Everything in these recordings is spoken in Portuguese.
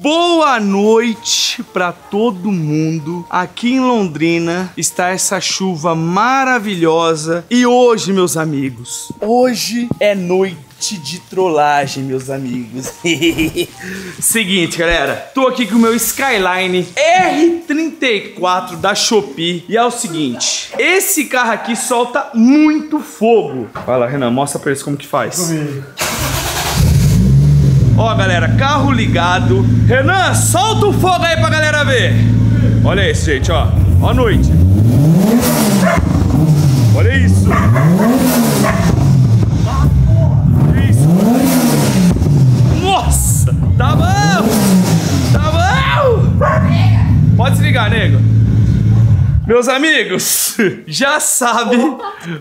Boa noite para todo mundo. Aqui em Londrina está essa chuva maravilhosa. E hoje, meus amigos, hoje é noite de trollagem, meus amigos. Seguinte, galera, tô aqui com o meu Skyline R34 da Shopee. E é o seguinte, esse carro aqui solta muito fogo. Vai lá, Renan, mostra pra eles como que faz. Ó, galera, carro ligado. Renan, solta o fogo aí pra galera ver. Olha isso, gente, ó. Ó a noite. Olha isso. Isso. Nossa, tá bom. Tá bom. Pode desligar, nego. Meus amigos, já sabem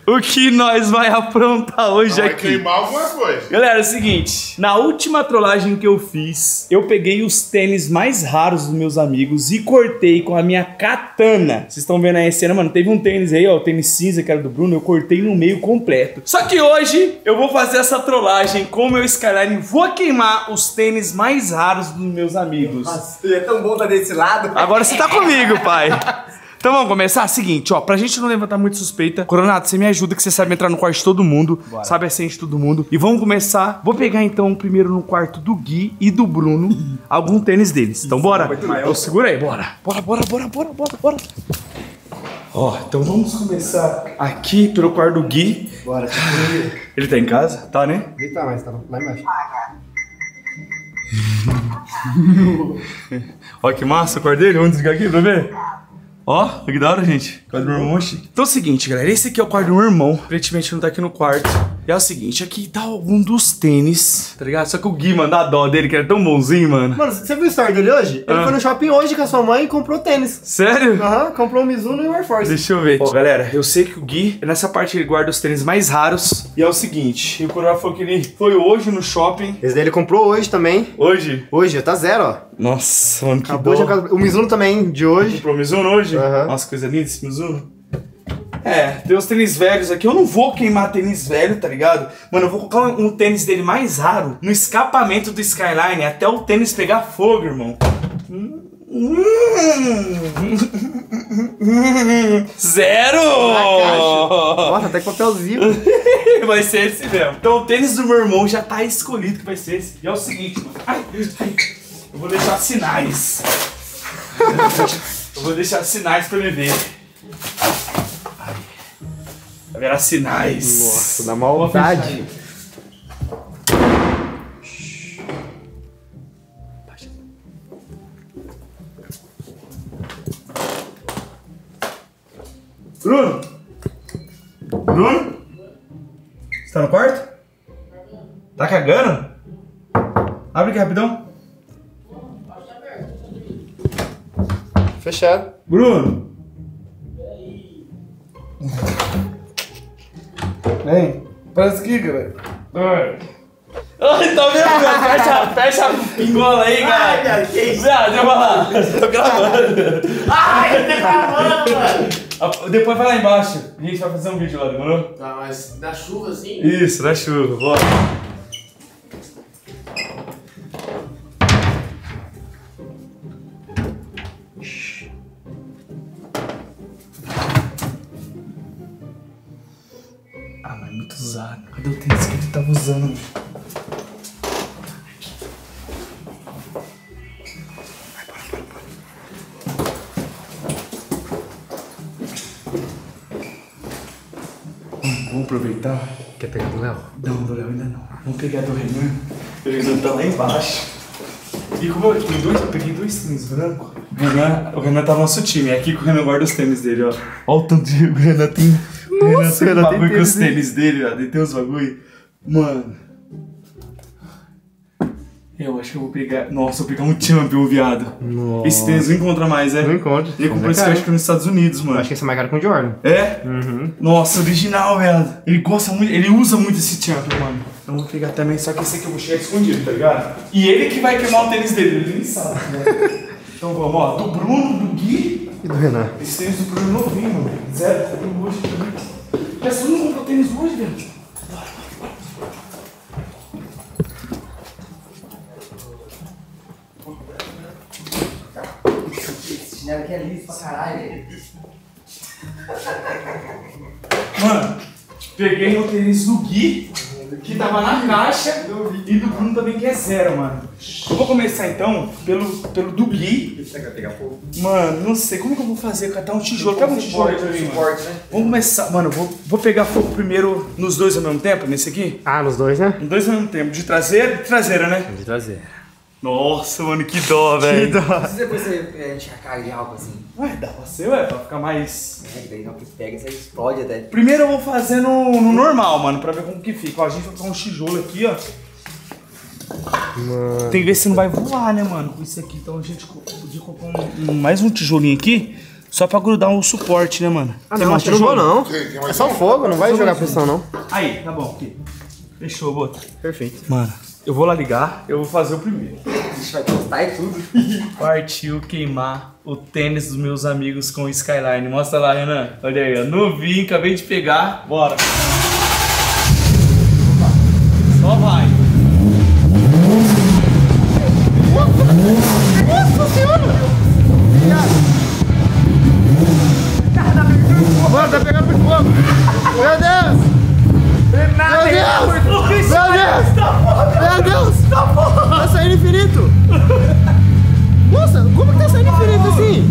o que nós vai aprontar hoje. Vai aqui queimar alguma coisa. Galera, é o seguinte, na última trollagem que eu fiz, eu peguei os tênis mais raros dos meus amigos e cortei com a minha katana. Vocês estão vendo aí a cena, mano, teve um tênis aí, ó, o tênis cinza que era do Bruno, eu cortei no meio completo. Só que hoje eu vou fazer essa trollagem com o meu Skyline, vou queimar os tênis mais raros dos meus amigos. Nossa, é tão bom estar desse lado, pai. Agora você tá comigo, pai. Então vamos começar? Seguinte, ó, pra gente não levantar muito suspeita, Coronado, você me ajuda que você sabe entrar no quarto de todo mundo. Bora. Sabe a senha de todo mundo. E vamos começar. Vou pegar então primeiro no quarto do Gui e do Bruno algum tênis deles. Então bora? Eu segura aí, bora. Bora. Ó, então vamos começar aqui pelo quarto do Gui. Bora, segura aí. Ele tá em casa? Tá, né? Ele tá, mas tá lá embaixo. Ó, que massa o quarto dele. Vamos desligar aqui pra ver? Ó, que da hora, gente. Quarto do meu irmão. Então é o seguinte, galera. Esse aqui é o quarto do meu irmão. Aparentemente não tá aqui no quarto. E é o seguinte, aqui tá algum dos tênis, tá ligado? Só que o Gui, mano, dá dó dele, que era tão bonzinho, mano. Mano, você viu o story dele hoje? Ele foi no shopping hoje com a sua mãe e comprou tênis. Sério? Aham, comprou um Mizuno e um Air Force. Deixa eu ver. Ó, galera, eu sei que o Gui, nessa parte ele guarda os tênis mais raros. E é o seguinte, o Coronel falou que ele foi hoje no shopping. Esse daí ele comprou hoje também. Hoje? Hoje, tá zero, ó. Nossa, mano, que dó. O Mizuno também, de hoje. Comprou o Mizuno hoje? Aham. Nossa, coisa linda esse Mizuno. É, tem os tênis velhos aqui. Eu não vou queimar tênis velho, tá ligado? Mano, eu vou colocar um tênis dele mais raro no escapamento do Skyline até o tênis pegar fogo, irmão. Zero! Nossa, até papelzinho. Vai ser esse mesmo. Então o tênis do meu irmão já tá escolhido que vai ser esse. E é o seguinte, mano. Ai, eu vou deixar sinais. Eu vou deixar sinais pra ele ver. Haverá sinais. Nossa, na maldade. Bruno! Bruno? Você tá no quarto? Tá cagando? Abre aqui rapidão. Fechado. Bruno! Vem, parece que, cara. Ai, tá vendo? Fecha a pingola aí, cara. Ai, que isso? Deixa eu falar. Tô gravando. Ai, eu tô gravando, mano. Depois vai lá embaixo. A gente vai fazer um vídeo lá, demorou? Tá, mas na chuva, assim? Isso, na chuva, bora. Ah, mas muito usado. Cadê o tênis que ele tava usando? Vai, bora. Vamos aproveitar. Quer pegar do Léo? Não, do Léo ainda não. Vamos pegar do Renan. O Renan tá lá embaixo. E como eu peguei dois tênis brancos. O Renan tá no nosso time. É aqui que o Renan guarda os tênis dele, ó. Olha o tanto de o Renan tem. Nossa, tem bagulho com os tênis dele, ó. Tem uns bagulho. Mano. Eu acho que eu vou pegar. Nossa, eu vou pegar um Champion, viado. Nossa. Esse tênis não encontra mais, é? Não encontra. Ele comprou esse caixa nos Estados Unidos, mano. Eu acho que esse é mais caro que o Jordan. É? Uhum. Nossa, original, viado. Ele gosta muito, ele usa muito esse Champion, mano. Eu vou pegar também, só que esse aqui eu vou chegar escondido, tá ligado? E ele que vai queimar o tênis dele, ele nem sabe, né? Então vamos, ó. Do Bruno, do Gui. E do Renan? Esse tênis do Bruno novinho, mano. Zero, tá bem hoje também. Já só não comprou tênis hoje, velho. Bora. Esse chinelo aqui é liso pra caralho. Mano, peguei o tênis do Gui, que tava na caixa, e do Bruno também, que é zero, mano. Eu vou começar então pelo do Gui. Mano, não sei, como que eu vou fazer? Catar um tijolo, pega um tijolo aí pra mim, mano. Vamos começar, mano, vou pegar fogo primeiro nos dois ao mesmo tempo, nesse aqui. Ah, nos dois, né? Nos dois ao mesmo tempo, de traseira, né? De traseira. Nossa, mano, que dó, velho. Que dó. Se depois você encharcar de álcool assim. Ué, dá pra ser, ué, pra ficar mais... É, daí não pega, você explode até. Primeiro eu vou fazer no normal, mano, pra ver como que fica. Ó, a gente vai colocar um tijolo aqui, ó. Mano. Tem que ver se não vai voar, né, mano, com isso aqui. Então a gente podia colocar mais um tijolinho aqui, só pra grudar um suporte, né, mano? Ah, tem não, mais tijolo não. Tem é só um fogo, não vai jogar pressão, não. Aí, tá bom, aqui. Fechou, bota. Perfeito. Mano. Eu vou lá ligar, eu vou fazer o primeiro. A gente vai testar e tudo. Partiu queimar o tênis dos meus amigos com o Skyline. Mostra lá, Renan. Olha aí, ó. Novinho, acabei de pegar. Bora. Só vai. Nossa senhora! Mano, tá pegando muito fogo. Meu Deus! Nada, meu Deus! Meu Deus! Tá saindo infinito! Nossa, como que tá saindo infinito assim?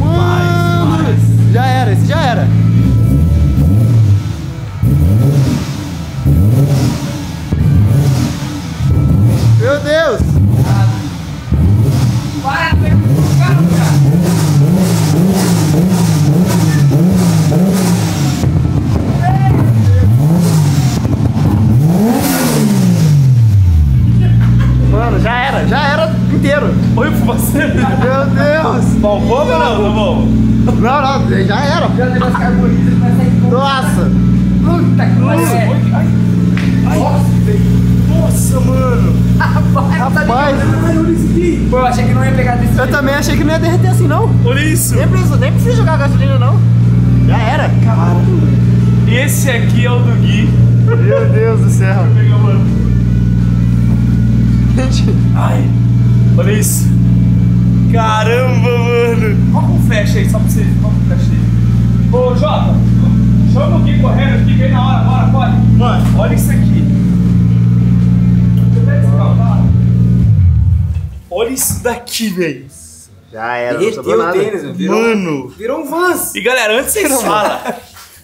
Mano! Já era, esse já era! Meu Deus! Para, pega o carro, cara! Mano, já era inteiro. Foi por você? Meu Deus! Bom fogo ou não? Tá bom? Não, não, já era. Nossa! Puta que pariu! Nossa, mano! Rapaz! Pô, eu achei que não ia pegar desse jeito. Eu também achei que não ia derreter assim, não. Por isso! Nem precisa jogar gasolina, não. Já era. Caralho! Esse aqui é o do Gui. Meu Deus do céu! Ai, olha isso. Caramba, mano. Coloca um flash aí, só pra você. Coloca um flash aí. Ô, Jota, chama o Gui correndo aqui, vem na hora, bora, corre. Mano, olha isso aqui. Olha isso daqui, velho. Já era, não sobrou nada. Mano, virou um Vans. E galera, antes vocês falam.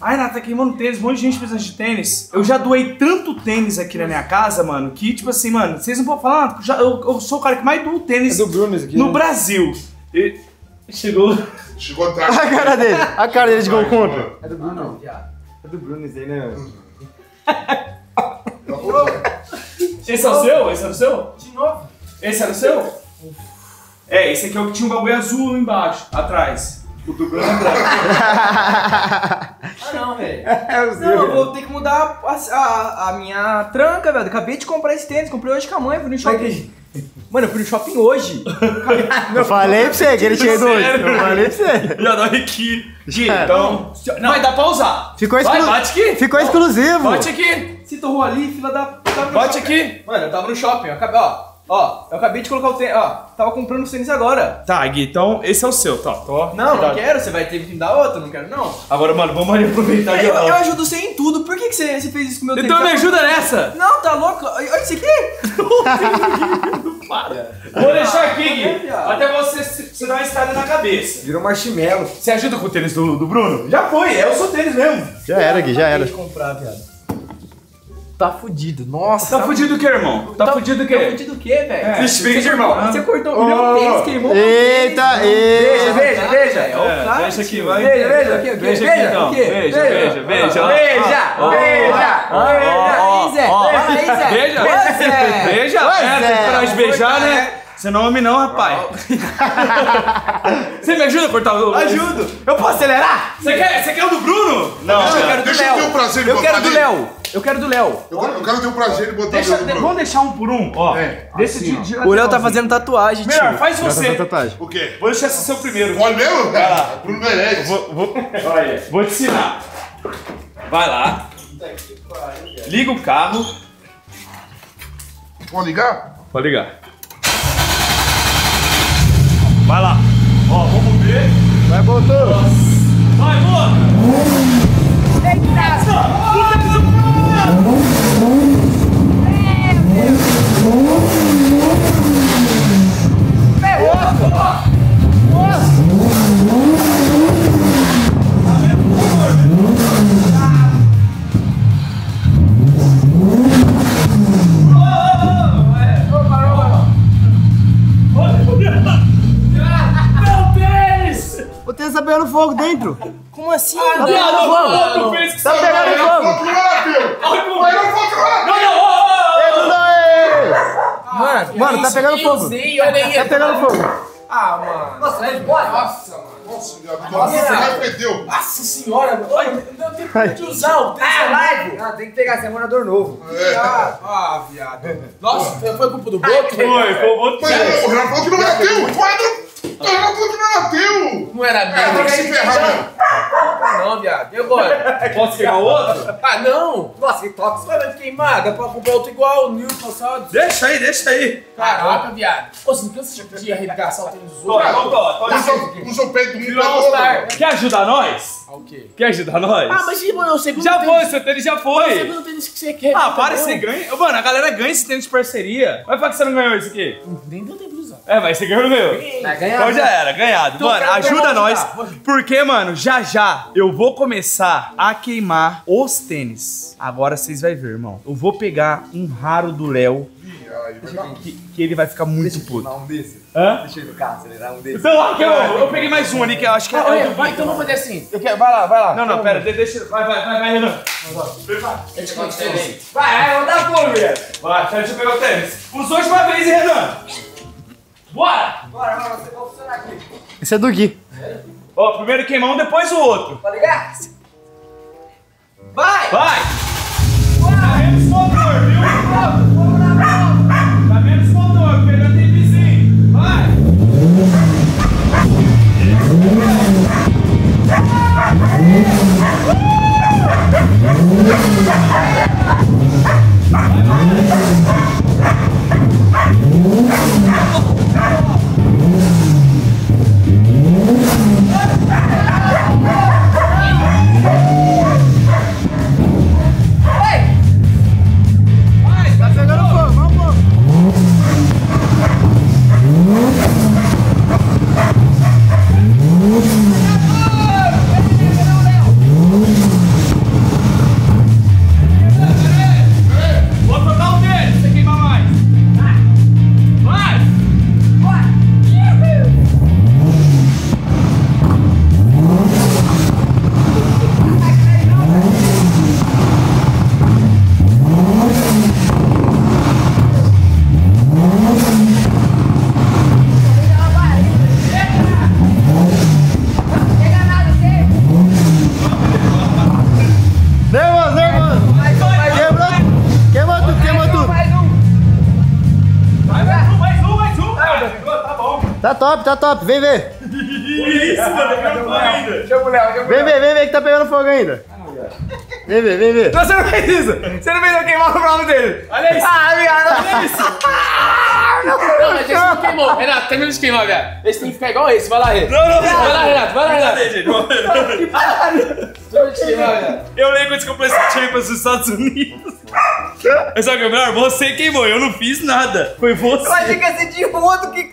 Ai, Nath, tá queimando tênis, um monte de gente precisando de tênis. Eu já doei tanto tênis aqui na minha casa, mano, que tipo assim, mano, vocês não podem falar, ah, eu sou o cara que mais doa tênis aqui, no Brasil. E... Chegou atrás. A cara dele, de gol contra. É do Bruno, não. É do Bruno, aí, né? Esse é o seu? Esse é o seu? De novo. Esse era o seu? É, esse aqui é o que tinha um bagulho azul embaixo, atrás. O do Bruno atrás. Ah, não, velho. Não, eu vou ter que mudar a minha tranca, velho. Acabei de comprar esse tênis, comprei hoje com a mãe, fui no shopping. Mano, eu fui no shopping hoje. Eu falei pra você que ele tinha ido hoje. Eu falei pra você. Já dá aqui. Gui, então. Não, vai dar pra usar. Bate aqui. Ficou exclusivo. Bate aqui. Se torrou ali, fila da. Bate aqui. Mano, eu tava no shopping. Eu acabei, ó, eu acabei de colocar o tênis, ó, tava comprando os tênis agora. Tá, Gui, então esse é o seu, tá? Não quero, você vai ter que me dar outro, não quero não. Agora, mano, vamos ali aproveitar. Eu ajudo você em tudo, por que, que você fez isso com o meu tênis? Então me ajuda nessa! Não, tá louco? Olha isso aqui! Para! Vou deixar aqui, Gui, até você dar uma escada na cabeça. Virou marshmallow. Você ajuda com o tênis do Bruno? Já foi, é o seu tênis mesmo. Já era, Gui, já era. Acabei de comprar, viado. Tá fudido, nossa. Tá fudido o que, irmão? Tá fudido o que? Tá fudido o que, velho? Vixe, vem, irmão. Você cortou o meu tênis, queimou. Eita, eita. Veja, veja. Veja aqui, vai. Veja. Pra nós beijar, né? Você não é homem não, rapaz. Você me ajuda a cortar o... Ajudo. Eu posso acelerar? Você quer o do Bruno? Não, eu quero do Léo. Deixa eu ter o prazer de botar dele. Eu quero do Léo. Eu quero ter o prazer de botar o Léo. Vamos deixar um por um, ó. É, assim, ó. O Léo tá fazendo tatuagem, tio. Melhor, faz você. O quê? Vou deixar esse seu primeiro. Olha mesmo? Vai lá. Bruno merece. Vou te ensinar. Vai lá. Liga o carro. Pode ligar? Pode ligar. Vai lá. Ó, vamos ver. Vai, voltando. Vai, boa. Tá pegando fogo dentro. Como assim? Tá pegando fogo. Tá pegando fogo. Mano, tá pegando fogo. Tá pegando fogo. Ah, mano. Nossa, vai embora. Nossa, mano. Nossa, você perdeu. Nossa senhora, mano. Não tem tempo de usar o live. Tem que pegar semanador novo. Ah, viado. Nossa, foi culpa do Boto? Foi o Boto. Mas o Rafael que não bateu. O quadro. Não era meu. Não se ferrar, meu. Não, viado. E agora? Posso pegar outro? Ah, não. Nossa, que toque. Vai dar de queimada. Pra comprar outro igual o Newton Salles. Deixa aí, deixa aí. Caraca, viado. Pô, você não cansa de arregaçar o tênis dos outros? Puxa o peito do Newton. Quer ajudar nós? Ah, o quê? Quer ajudar nós? Ah, mas, mano, eu sei que já foi, seu tênis já foi. Eu sei o tênis que você quer. Ah, para, você ganha. Mano, a galera ganha esse tênis de parceria. Vai falar que você não ganhou isso aqui. Nem deu tempo de usar. É, mas você ganhou no meu. Então já era, ganhado. Então, mano, ajuda nós, porque, mano, já eu vou começar a queimar os tênis. Agora vocês vão ver, irmão. Eu vou pegar um raro do Léo, que ele vai ficar muito puto. Um desse. Hã? Deixa eu ir no carro, acelerar um desse. Então, eu peguei mais um ali, que eu acho que é... vai, então vamos fazer assim. Vai lá, vai lá. Não, não, pera, deixa... Vai, Renan. Vai, não dá fome, velho. Vai, deixa eu pegar o tênis. Os dois de uma vez, hein, Renan? Bora! Bora, mano, você vai funcionar aqui. Esse é do Gui. É? Ó, primeiro queimar um, depois o outro. Tá ligado? Vai! Vai! Tá menos motor, viu? Tá menos motor, pegando tem vizinho. Vai! Vai! Tá top, vem ver. Isso, mano, tá pegando fogo ainda. Chama o Léo, vem ver que tá pegando fogo ainda. Vem ver. Não, você não fez isso. Você não fez eu queimar o braço dele. Olha isso. Ah, viado, olha isso. Não, mas esse não queimou. Renato, termina de queimar, viado. Esse tem que ficar igual esse. Vai lá, Renato. Vai lá, Renato. Eu lembro quando comprei esse Champions dos Estados Unidos. Mas sabe o que é melhor? Você queimou, eu não fiz nada. Foi você. Eu achei que ia ser de rodo. O que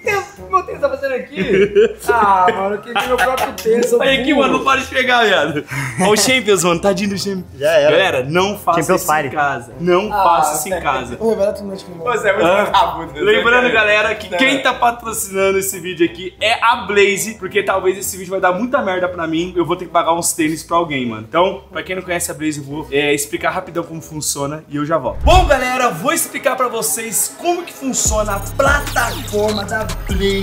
meu tênis tá fazendo aqui? Ah, mano, eu queimei meu próprio tênis. Olha aqui, mano, não para de pegar, viado. Olha o Champions, mano, tadinho do Champions. Já era. Galera, não faça Champions isso Party. Em casa. Não faça isso em casa. Lembrando, galera, que quem tá patrocinando esse vídeo aqui é a Blaze, porque talvez esse vídeo vai dar muita merda pra mim. Eu vou ter que pagar uns tênis pra alguém, mano. Então, pra quem não conhece a Blaze, eu vou explicar rapidão como funciona e eu já volto. Bom, galera, vou explicar pra vocês como que funciona a plataforma da Blaze.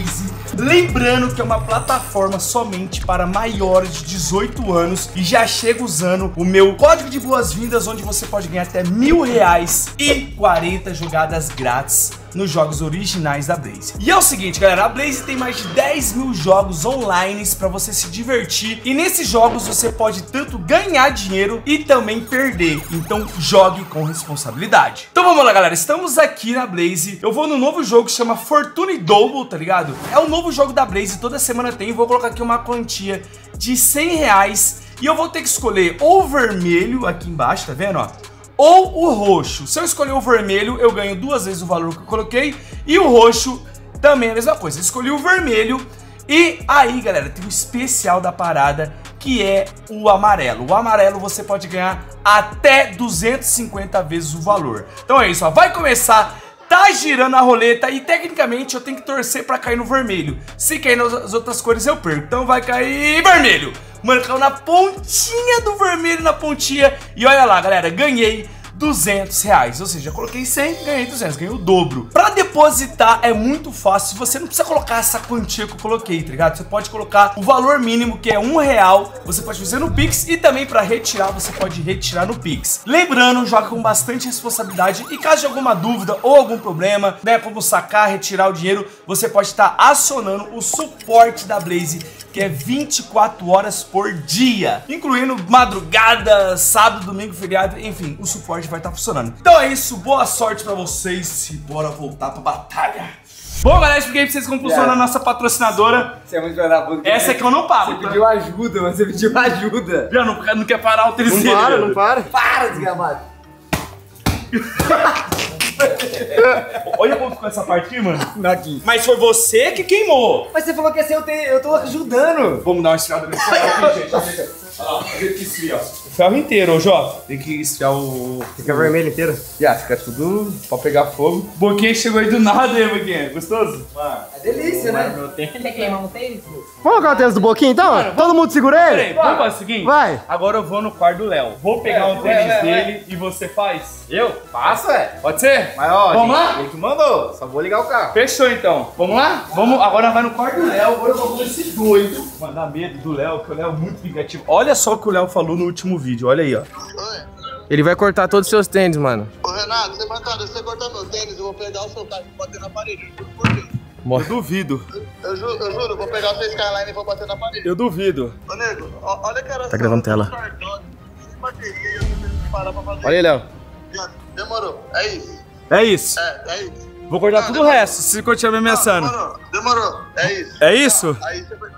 Lembrando que é uma plataforma somente para maiores de 18 anos e já chega usando o meu código de boas-vindas, onde você pode ganhar até R$1.000 e 40 jogadas grátis nos jogos originais da Blaze. E é o seguinte, galera, a Blaze tem mais de 10 mil jogos online para você se divertir, e nesses jogos você pode tanto ganhar dinheiro e também perder, então jogue com responsabilidade. Então vamos lá, galera, estamos aqui na Blaze, eu vou no novo jogo que chama Fortune Double, tá ligado? É um novo jogo da Blaze, toda semana tem, vou colocar aqui uma quantia de R$100, e eu vou ter que escolher ou vermelho aqui embaixo, tá vendo, ó? Ou o roxo. Se eu escolher o vermelho, eu ganho duas vezes o valor que eu coloquei. E o roxo também é a mesma coisa. Eu escolhi o vermelho. E aí, galera, tem um especial da parada, que é o amarelo. O amarelo você pode ganhar até 250 vezes o valor. Então é isso, ó. Vai começar, tá girando a roleta, e tecnicamente eu tenho que torcer pra cair no vermelho. Se cair nas outras cores, eu perco. Então vai cair vermelho. Mano, caiu na pontinha do vermelho, na pontinha. E olha lá, galera, ganhei R$200. Ou seja, coloquei 100, ganhei 200, ganhei o dobro. Pra depositar é muito fácil, você não precisa colocar essa quantia que eu coloquei, tá ligado? Você pode colocar o valor mínimo, que é R$1, você pode fazer no Pix, e também pra retirar, você pode retirar no Pix. Lembrando, joga com bastante responsabilidade, e caso de alguma dúvida ou algum problema, né, como sacar, retirar o dinheiro, você pode estar acionando o suporte da Blaze, que é 24 horas por dia, incluindo madrugada, sábado, domingo, feriado, enfim, o suporte vai estar funcionando. Então é isso, boa sorte pra vocês e bora voltar pra batalha. Bom, galera, expliquei pra vocês como funciona a nossa patrocinadora. Você é muito verdadeiro. Essa aqui eu não paro. Você pediu ajuda, mas você pediu ajuda. Já não quer parar o terceiro. Não para, não para. Para, desgramado. Olha como ficou essa parte aqui, mano. Aqui. Mas foi você que queimou. Mas você falou que ia ser eu tô ajudando. Vamos dar uma esfriada nesse ferro aqui, gente. Olha lá, tem que esfriar. O ferro inteiro, ô Jó. Tem que esfriar o... Fica vermelho inteiro? Já, fica tudo pra pegar fogo. Boquinha chegou aí do nada, hein, Boquinha? Gostoso? Mano, é delícia, né? Quer queimar um tênis? Vamos colocar o tênis do Boquinha, então? Mano, todo mundo segura ele? Peraí, vamos fazer o seguinte? Vai. Agora eu vou no quarto do Léo. Vou pegar um tênis dele e você faz. Eu? Faço, é. Pode ser? Mas ó, vamos lá? Ele que mandou, só vou ligar o carro. Fechou então, vamos lá? Vamos, agora vai no quarto do Léo, agora eu vou com esse doido. Mano, dá medo do Léo, que o Léo é muito vingativo. Olha só o que o Léo falou no último vídeo, olha aí, ó. Oi. Ele vai cortar todos os seus tênis, mano. Ô Renato, você mancada, se você cortar meus tênis, eu vou pegar o seu carro e bater na parede, eu juro por Deus. Eu duvido. Eu juro, eu vou pegar o seu Skyline e vou bater na parede. Eu duvido. Ô nego, olha que era... Tá gravando tela. Olha aí, Léo. Demorou, é isso. É isso. É isso. Vou cortar tudo demorou. O resto, se continuar me ameaçando. Demorou, é isso. É isso? Aí você vai...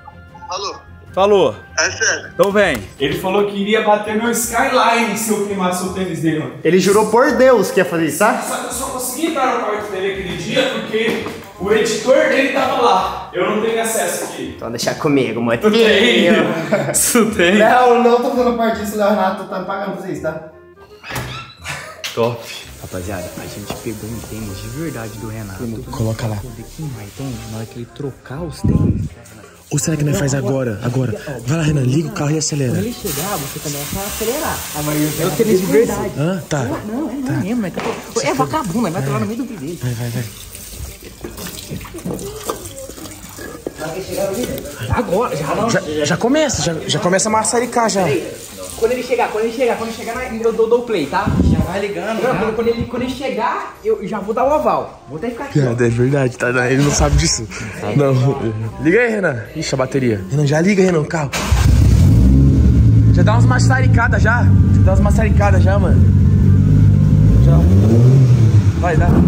Falou. Falou. É sério. Então vem. Ele falou que iria bater meu Skyline se eu queimasse o tênis dele, mano. Ele jurou por Deus que ia fazer isso, tá? Só que eu só consegui entrar no quarto dele aquele dia porque o editor dele tava lá. Eu não tenho acesso aqui. Então deixa comigo, mano. Tu tem? Tu tem? Não, não tô falando parte disso, Leonardo. Tô pagando pra vocês, tá? Top. Rapaziada, a gente pegou um tênis de verdade do Renato. Coloca lá. Então, na hora que ele trocar os tênis... Ou será que nós faz agora? Agora. Vai lá, Renan, liga o carro e acelera. Quando ele chegar, você começa a acelerar. É o tênis de verdade. Ah, tá. Não, é não mesmo. É vagabundo, vai lá no meio do vídeo dele. Vai. Agora, já começa a maçaricar, já. Quando ele chegar, eu dou o play, tá? Já vai ligando. Quando ele chegar, eu já vou dar o oval. Vou até ficar aqui. É verdade, tá? Ele não sabe disso. Não. Liga aí, Renan. Ixi, a bateria. Renan, já liga, Renan, o carro. Já dá umas maçaricadas já. Mano. Já. Vai, dá. Vai.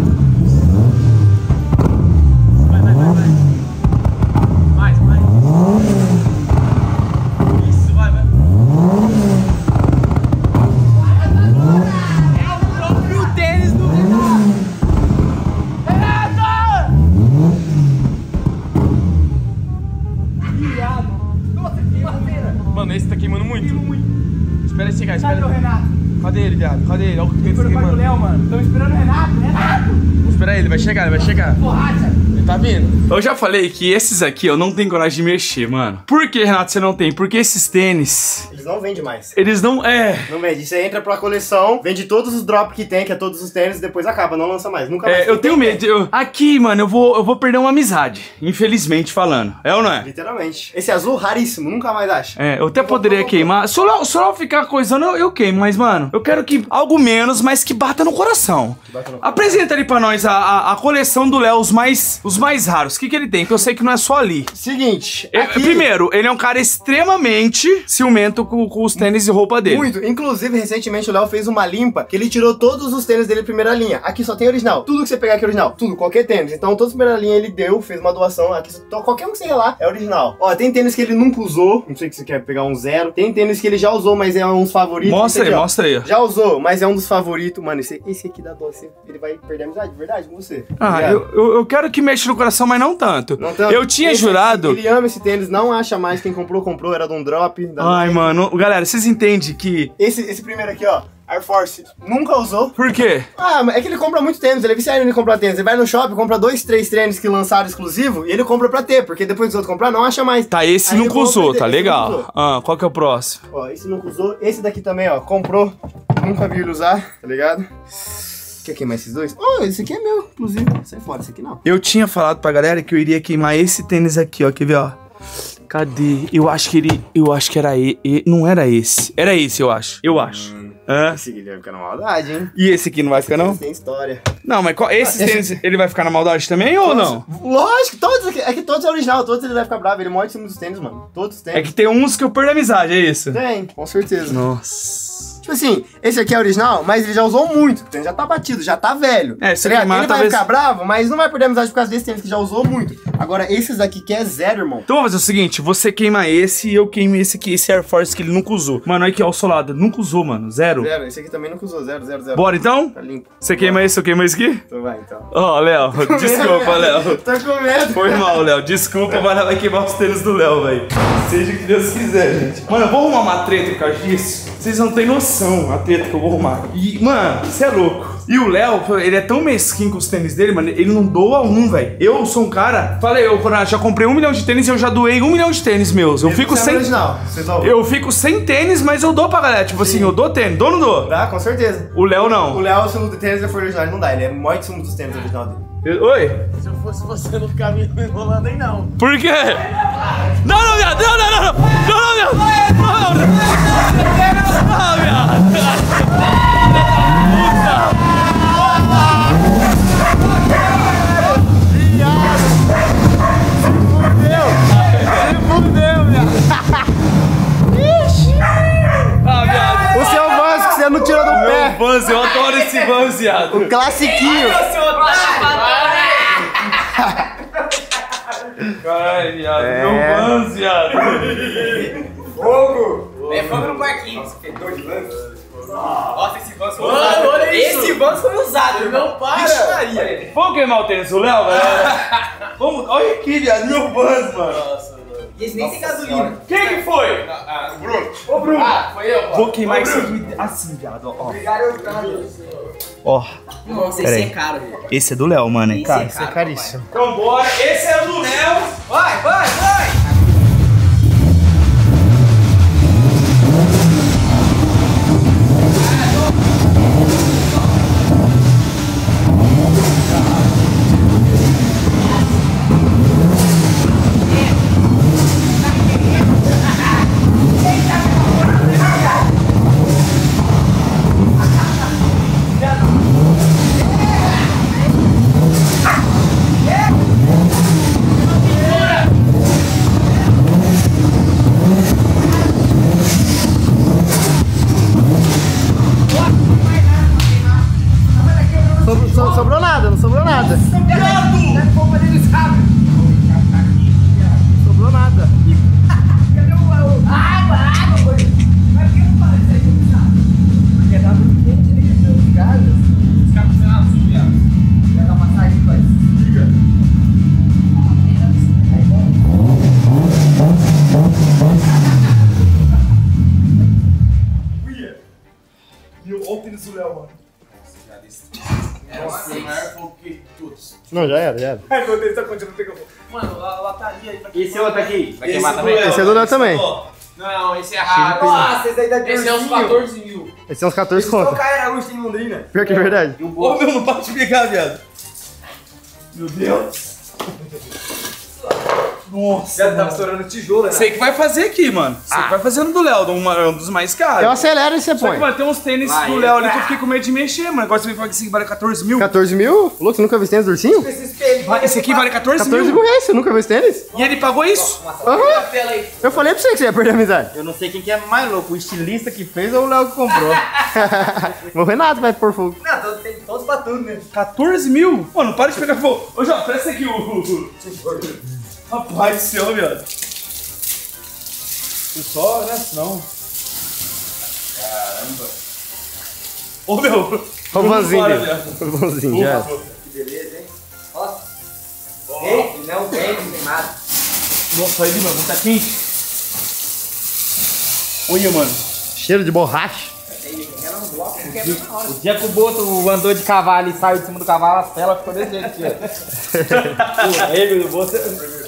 Ele vai chegar. Borracha. Ele tá vindo. Eu já falei que esses aqui eu não tenho coragem de mexer, mano. Por que, Renato, você não tem? Porque esses tênis... Eles não vendem mais. Eles não... Não vende. Você entra pra coleção, vende todos os drops que tem, que é todos os tênis, depois acaba, não lança mais. Nunca mais. Eu tenho medo. Aqui, mano, eu vou perder uma amizade. Infelizmente falando. É ou não é? Literalmente. Esse azul raríssimo, nunca mais acha. Eu até poderia queimar. Se eu ficar coisando, eu queimo, mas, mano... ano. Eu quero que algo menos, mas que bata no coração. Apresenta ali pra nós a coleção do Léo, os mais raros. O que ele tem? Que eu sei que não é só ali. Seguinte, aqui... Primeiro, ele é um cara extremamente ciumento com os tênis e roupa dele. Muito. Inclusive, recentemente o Léo fez uma limpa que ele tirou todos os tênis dele primeira linha. Aqui só tem original. Tudo que você pegar aqui é original. Tudo, qualquer tênis. Então, todos primeira linha ele deu, fez uma doação. Aqui só, qualquer um que você ir lá é original. Ó, tem tênis que ele nunca usou. Não sei se você quer pegar um zero. Tem tênis que ele já usou, mas é um dos favoritos. Mostra aí, mostra aí. Já usou, mas é um dos favoritos. Mano, esse aqui da doce, ele vai perder a amizade, de verdade, com você. Ah, eu quero que mexa no coração, mas não tanto. Não tanto. Eu tinha jurado... Ele ama esse tênis, não acha mais. Quem comprou, comprou. Era de um drop. Ai, mano. Galera, vocês entendem que... Esse primeiro aqui, ó. Air Force, nunca usou. Por quê? Ah, é que ele compra muito tênis, ele é viciado em comprar tênis. Ele vai no shopping, compra 2, 3 tênis que lançaram exclusivo e ele compra pra ter, porque depois dos outros comprar não acha mais. Tá, esse nunca usou, tá legal. Ah, qual que é o próximo? Ó, esse nunca usou. Esse daqui também, ó, comprou, nunca vi ele usar, tá ligado? Quer queimar esses dois? Oh, esse aqui é meu, inclusive. Sai fora, esse aqui não. Eu tinha falado pra galera que eu iria queimar esse tênis aqui, ó, quer ver, ó. Cadê? Eu acho que era ele. Não era esse. Era esse, eu acho. Eu acho. Hã? Esse aqui vai ficar na maldade, hein? E esse aqui não vai ficar, não? Tem história. Não, mas esse tênis, ele vai ficar na maldade também, todos, ou não? Lógico, todos aqui. É que todos é original, todos ele vai ficar bravo. Ele morre de cima dos tênis, mano. Todos os tênis. É que tem uns que eu perdo a amizade, é isso? Tem, com certeza. Nossa. Tipo assim, esse aqui é original, mas ele já usou muito. O tênis já tá batido, já tá velho. É, se ele vai ficar bravo, mas não vai perder a amizade por causa desse tênis que já usou muito. Agora, esses daqui que é zero, irmão. Então vamos fazer o seguinte, você queima esse e eu queimo esse aqui, esse Air Force que ele nunca usou. Mano, olha aqui, ó, o solado, nunca usou, mano, zero. Zero, esse aqui também nunca usou, zero. Bora, então? Tá limpo. Você queima esse, eu queimo esse aqui? Então vai, então. Ó, Léo, desculpa, Léo. Tô com medo. Foi mal, Léo, desculpa, mas vai queimar os tênis do Léo, velho. Seja o que Deus quiser, gente. Mano, eu vou arrumar uma treta por causa disso. Vocês não têm noção a treta que eu vou arrumar. E, mano, você é louco. E o Léo, ele é tão mesquinho com os tênis dele, mano, ele não doa um, velho. Eu sou um cara, falei, eu já comprei 1 milhão de tênis e eu já doei 1 milhão de tênis meus. Eu fico sem... Eu fico sem tênis, mas eu dou pra galera. Tipo assim, eu dou tênis, dou ou não dou? Dá, com certeza. O Léo não. O Léo, se o tênis for original, ele não dá. Ele é maior de cima dos tênis original dele. Oi? Se eu fosse você, eu não ficava me enrolando aí, não. Por quê? Não, viado! Não, viado! Não, viado! Puta! Não tira do pé. Vans, eu adoro esse Vans, viado. O classiquinho. Caralho, viado. Meu Vans, viado. Fogo. É fogo no parquinho. Esse fedor de Vans. Nossa, esse Vans foi usado. Olha isso. Esse Vans foi usado. Não para. Vamos queimar o tênis do Léo, galera? Vamos. Olha aqui, viado. Meu Vans, mano. Nossa. E esse nem tem gasolina. Quem foi? Ah, o Bruno. Ô, Bruno. Ah, foi eu. Ó. Vou queimar esse aqui assim, viado. Ó. Ó. Nossa, esse é caro. Esse é do Léo, mano. Esse cara, é caro, caríssimo. Papai. Então bora. Esse é o do Léo. Vai. Não, já era. Ai, meu Deus, tá continuando pegando. Mano, a lataria aí pra queimar. Esse é outro aqui. Vai queimar também? Esse é do Léo também. Não, esse é raro. Nossa, esse aí dá 14 mil. Esse é uns 14 mil. Esse é uns 14 conto. Esse só cai na luz em Londrina. Pior que é verdade. Ô, meu, não para de pegar, viado. Meu Deus. Nossa, já tava estourando tijolo, né? Sei que vai fazer aqui, mano. Sei que vai fazendo do Léo, um dos mais caros. Eu acelero e você põe. Só que, mano, tem uns tênis do Léo ali que eu fiquei com medo de mexer, mano. Agora você me fala que esse aqui vale 14 mil. 14 mil? Louco, você nunca viu esse tênis do ursinho? Esse aqui vale 14 mil? 14 mil reais, você nunca viu esse tênis? E ele pagou isso? Uhum. Eu falei pra você que você ia perder a amizade. Eu não sei quem que é mais louco, o estilista que fez ou o Léo que comprou. O Renato vai pôr fogo. Não, tem todos batendo, né? 14 mil? Pô, não para de pegar fogo. Ô, João, presta aqui o... Rapaz do céu, viado. Só, né? Não. Caramba. Ô, meu. Ô, bonzinho. Ô, bonzinho, já. Que beleza, hein? Ó. Quente, não quente, nem nada. Nossa, aí, mano, tá quente. Olha, mano. Cheiro de borracha. O dia que o Boto andou de cavalo e saiu de cima do cavalo, a cela ficou desse jeito aqui, ó. Ele, o Boto...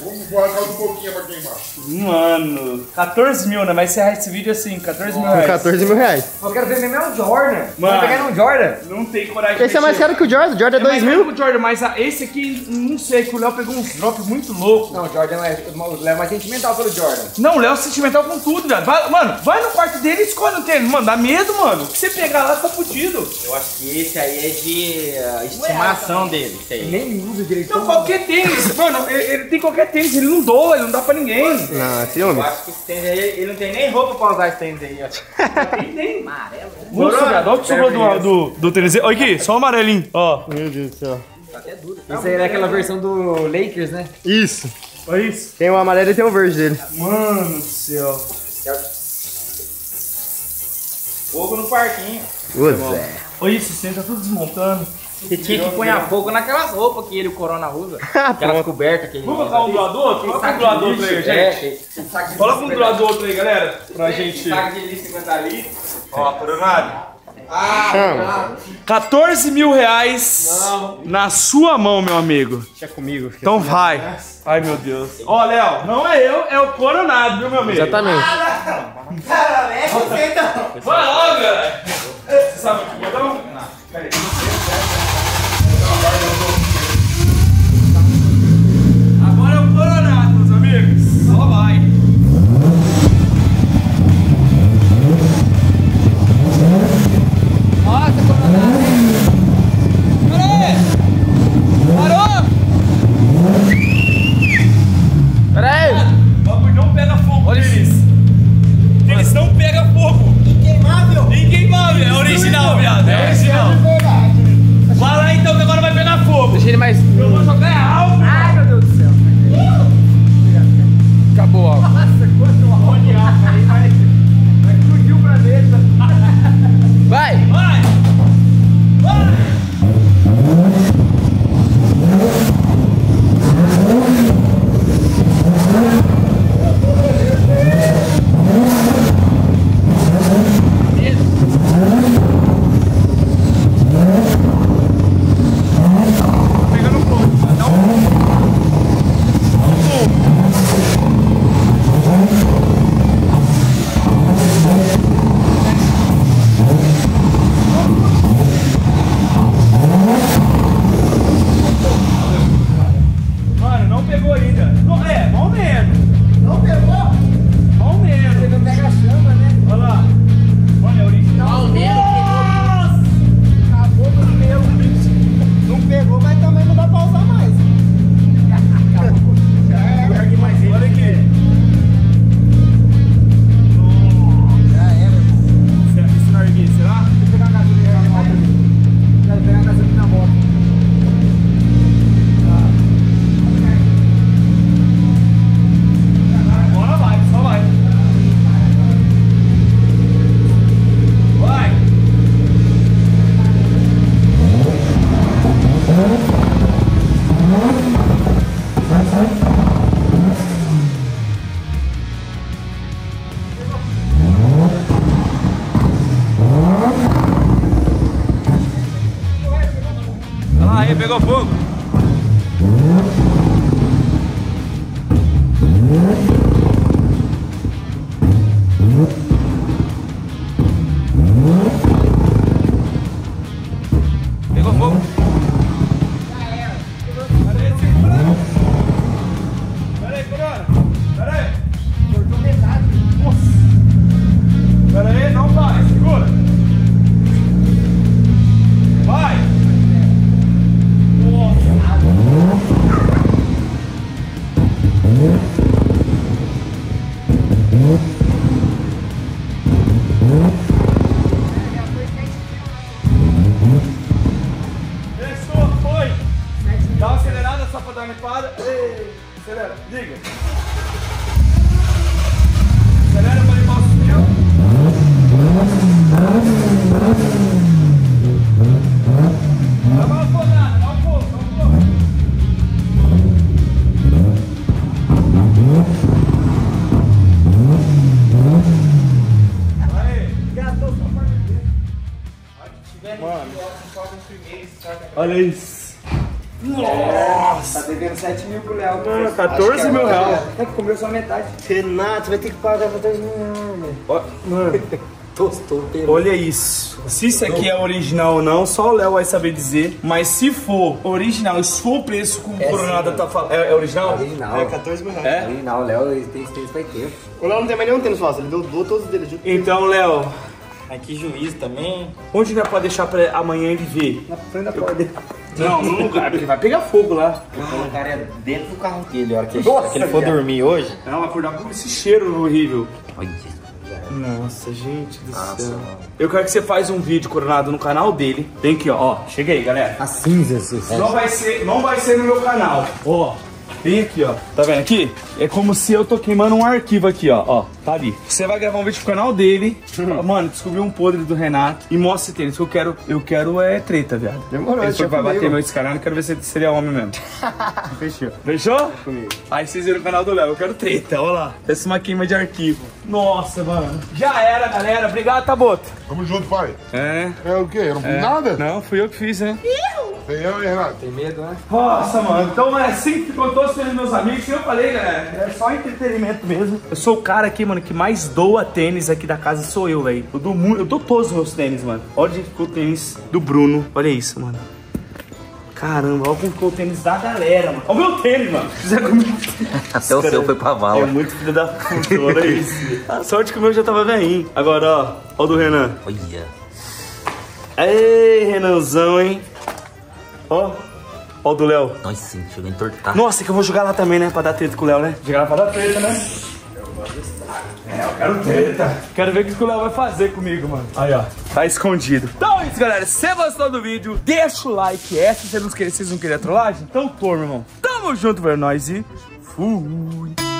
Vamos guardar um pouquinho pra queimar. Mano, 14 mil, né? Vai encerrar esse vídeo assim, 14 mil reais. 14 mil reais. Eu quero ver mesmo é o Jordan. Mano, vai pegar um Jordan? Não tem coragem de... Esse é mais caro que o Jordan, o Jordan é 2 mil. É mais caro que o Jordan, mas esse aqui, não sei, que o Léo pegou uns drops muito loucos. Não, o Jordan é... O Léo é mais sentimental pelo Jordan. Não, o Léo é sentimental com tudo, velho. Mano, vai no quarto dele e escolhe o tênis. Mano, dá medo, mano. Se você pegar lá, tá fudido. Eu acho que esse aí é de estimação dele. Nem usa direito. Não, qualquer tênis. Mano, ele tem qualquer tênis, ele não doa, ele não dá pra ninguém. Não, ciúme. Eu acho que esse tênis aí, ele não tem nem roupa pra usar esse tênis aí, ó. Ele tem amarelo. Olha o que sobrou do tênis. Olha aqui, só o amarelinho. Ó. Meu Deus do céu. Tá até duro. Esse aí é aquela versão do Lakers, né? Isso. Olha isso. Tem o amarelo e tem o verde dele. Mano do céu. Fogo no parquinho. Olha isso, você tá tudo desmontando. Você tinha que pôr fogo naquelas roupas que ele o Corona usa. Aquelas cobertas que ele... Vamos colocar um do lado do outro? Coloca um do lado do outro aí, gente. Coloca um do lado do outro aí, galera. Pra gente... Saco de lixo 50 litros. Ó, coronado. Ah, 14 mil reais na sua mão, meu amigo. Deixa comigo. Então vai. Ai, meu Deus. Ó, Léo, não é eu, é o coronado, viu, meu amigo? Exatamente. Cara, mexe você então. Vai logo, galera. Você sabe o que é, não? Não. Pera aí. Agora é o coronado, meus amigos. Só vai. Nossa, coronado. Pera aí. Parou. Pera aí. O bagulho não pega fogo. Olha isso. Eles não pega fogo. Inqueimável. Inqueimável. É original, viado. É original. Vai lá então que agora vai pegar fogo. Deixa ele mais... Eu vou jogar álcool. Ai, meu Deus do céu. Acabou o álcool. Nossa, quanto álcool de álcool aí. Vai explodir o planeta. Vai. Vai. Pegou fogo. Pegou fogo. Já era. Peraí, segura. Peraí, segura. Olha isso. Nossa! Tá devendo 7 mil pro Léo. Mano, 14 mil reais. É que comeu só metade. Renato, vai ter que pagar 14 mil reais, velho. Mano, tostou. Olha isso. Se isso aqui é original ou não, só o Léo vai saber dizer. Mas se for original, se for o preço que o Coronado tá falando. É original? É original. É 14 mil reais. É original, o Léo tem esse tênis faz tempo. O Léo não tem mais nenhum tênis falso, ele doou todos os dele. Então, Léo. Aqui juiz também. Onde nós pode deixar pra amanhã ele ver? Na frente da porta dele. Não, no lugar, porque vai pegar fogo lá. Eu colocaria dentro do carro dele, a hora que ele for dormir hoje. Não, acordar com esse cheiro horrível. Olha. Nossa, gente do céu. Eu quero que você faz um vídeo, Coronado, no canal dele. Tem aqui, ó. Chega aí, galera. As cinzas. Não vai ser no meu canal. Ó. Bem aqui, ó. Tá vendo aqui? É como se eu tô queimando um arquivo aqui, ó. Ó, tá ali. Você vai gravar um vídeo pro canal dele. Mano, descobri um podre do Renato. E mostra esse tênis. Que eu quero é treta, viado. Demorou. Ele vai bater meu descarado. Eu quero ver se ele seria homem mesmo. Fechou. Fechou? Comigo. Aí vocês viram o canal do Léo. Eu quero treta. Ó lá. Essa é uma queima de arquivo. Nossa, mano. Já era, galera. Obrigado, Tabota. Tamo junto, pai. É. É o quê? Eu não fiz nada? Não, fui eu que fiz, né? Tem eu, Renato. Tem medo, né? Nossa, mano. Então é assim que contou os meus amigos. Eu falei, galera, é só entretenimento mesmo. Eu sou o cara aqui, mano, que mais doa tênis aqui da casa. Sou eu, velho. Eu dou todos os meus tênis, mano. Olha onde ficou o tênis do Bruno. Olha isso, mano. Caramba, olha como ficou o tênis da galera, mano. Olha o meu tênis, mano. Até o seu foi pra mala. É muito filho da puta, olha isso. A sorte que o meu já tava velhinho. Agora, ó. Olha o do Renan. Olha. Ei, Renanzão, hein. Ó, ó o do Léo. Nossa, sim, chegou a entortar. Nossa, que eu vou jogar lá também, né? Pra dar treta com o Léo, né? Jogar lá pra dar treta, né? É, eu quero treta. Quero ver o que o Léo vai fazer comigo, mano. Aí, ó. Tá escondido. Então é isso, galera. Se você gostou do vídeo, deixa o like. É, se vocês não querem a trollagem, então toma, irmão. Tamo junto, velho. Nós e fui.